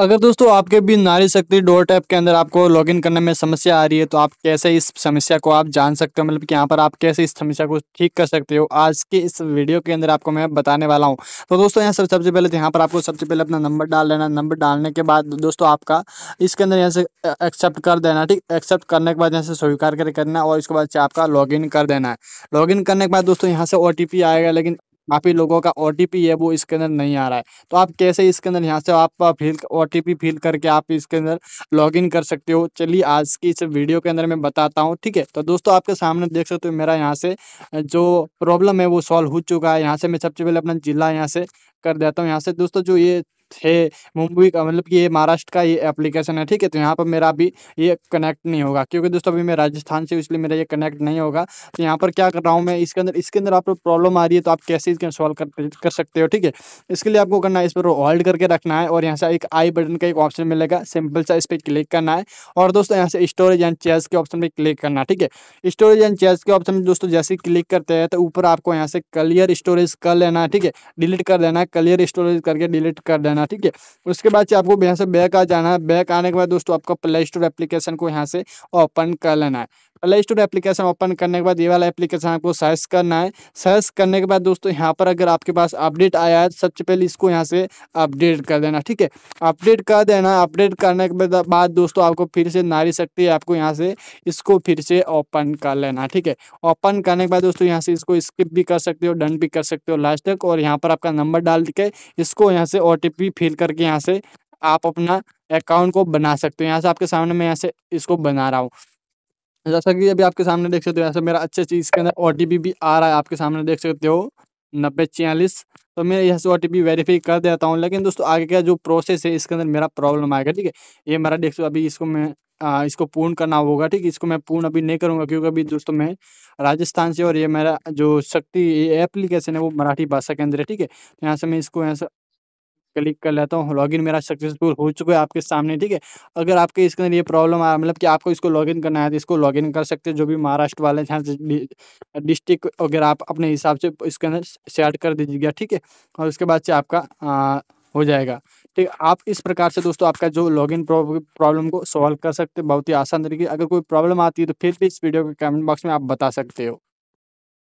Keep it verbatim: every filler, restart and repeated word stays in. अगर दोस्तों आपके भी नारी शक्ति डॉट ऐप के अंदर आपको लॉगिन करने में समस्या आ रही है तो आप कैसे इस समस्या को आप जान सकते हो, मतलब कि यहाँ पर आप कैसे इस समस्या को ठीक कर सकते हो, आज के इस वीडियो के अंदर आपको मैं बताने वाला हूँ। तो दोस्तों यहाँ सब सबसे पहले तो यहाँ पर आपको सबसे पहले अपना नंबर डाल देना। नंबर डालने के बाद दोस्तों आपका इसके अंदर यहाँ से एक्सेप्ट कर देना, ठीक। एक्सेप्ट करने के बाद यहाँ से स्वीकार कर करना और इसके बाद से आपका लॉगिन कर देना है। लॉगिन करने के बाद दोस्तों यहाँ से ओ टी पी आएगा, लेकिन काफ़ी लोगों का ओ टी पी है वो इसके अंदर नहीं आ रहा है। तो आप कैसे इसके अंदर यहाँ से आप fill O T P fill करके आप इसके अंदर लॉगिन कर सकते हो, चलिए आज की इस वीडियो के अंदर मैं बताता हूँ, ठीक है। तो दोस्तों आपके सामने देख सकते हो मेरा यहाँ से जो प्रॉब्लम है वो सॉल्व हो चुका है। यहाँ से मैं सबसे पहले अपना जिला यहाँ से कर देता हूँ। यहाँ से दोस्तों जो ये है मुंबई का, मतलब कि ये महाराष्ट्र का ये एप्लीकेशन है, ठीक है। तो यहाँ पर मेरा अभी ये कनेक्ट नहीं होगा क्योंकि दोस्तों अभी मैं राजस्थान से, इसलिए मेरा ये कनेक्ट नहीं होगा। तो यहाँ पर क्या कर रहा हूँ मैं, इसके अंदर इसके अंदर आपको प्रॉब्लम आ रही है तो आप कैसे इसके सॉल्व कर, कर सकते हो, ठीक है। इसके लिए आपको करना है, इस पर होल्ड करके रखना है और यहाँ से एक आई बटन का एक ऑप्शन मिलेगा, सिंपल सा इस पर क्लिक करना है और दोस्तों यहाँ से स्टोरेज एंड चेस के ऑप्शन पर क्लिक करना है, ठीक है। स्टोरेज एंड चेस के ऑप्शन में दोस्तों जैसे क्लिक करते हैं तो ऊपर आपको यहाँ से क्लियर स्टोरेज कर लेना है, ठीक है। डिलीट कर देना है, क्लियर स्टोरेज करके डिलीट कर देना, ठीक है। उसके बाद आपको यहाँ से बैक आ जाना है। बैक आने के बाद दोस्तों आपका प्ले स्टोर एप्लीकेशन को यहाँ से ओपन कर लेना है। प्ले स्टोर एप्लीकेशन ओपन करने के बाद ये वाला एप्लीकेशन आपको सर्च करना है। सर्च करने के बाद दोस्तों यहाँ पर अगर आपके पास अपडेट आया है सबसे पहले इसको यहाँ से अपडेट कर देना, ठीक है। अपडेट कर देना। अपडेट करने के बाद दोस्तों आपको फिर से नारी शक्ति आपको यहाँ से इसको फिर से ओपन कर लेना, ठीक है। ओपन करने के बाद दोस्तों यहाँ से इसको स्किप भी कर सकते हो, डन भी कर सकते हो लास्ट तक। और यहाँ पर आपका नंबर डाल के इसको यहाँ से ओ टी पी फिल करके यहाँ से आप अपना अकाउंट को बना सकते हो। यहाँ से आपके सामने मैं यहाँ से इसको बना रहा हूँ, जैसा कि अभी आपके सामने देख सकते हो। ऐसे मेरा अच्छे चीज़ के अंदर ओ टी पी भी आ रहा है, आपके सामने देख सकते हो नब्बे छियालीस। तो मैं यहाँ से ओ टी पी वेरीफाई कर देता हूँ, लेकिन दोस्तों आगे का जो प्रोसेस है इसके अंदर मेरा प्रॉब्लम आएगा, ठीक है। ये मेरा देख सकते हो, अभी इसको मैं आ, इसको पूर्ण करना होगा, ठीक है। इसको मैं पूर्ण अभी नहीं करूँगा क्योंकि अभी दोस्तों मैं राजस्थान से और ये मेरा जो शक्ति एप्लीकेशन है वो मराठी भाषा के अंदर है, ठीक है। तो यहाँ से मैं इसको यहाँ से क्लिक कर लेता हूँ। लॉगिन मेरा सक्सेसफुल हो चुका है आपके सामने, ठीक है। अगर आपके इसके अंदर ये प्रॉब्लम आ, मतलब कि आपको इसको लॉगिन करना है तो इसको लॉगिन कर सकते हो। जो भी महाराष्ट्र वाले यहाँ से डिस्ट्रिक्ट वगैरह आप अपने हिसाब से इसके अंदर सेट कर दीजिएगा, ठीक है। और उसके बाद से आपका आ, हो जाएगा, ठीक है। आप इस प्रकार से दोस्तों आपका जो लॉगिन प्रॉब्लम को सॉल्व कर सकते हो बहुत ही आसान तरीके। अगर कोई प्रॉब्लम आती है तो फिर भी इस वीडियो के कमेंट बॉक्स में आप बता सकते हो।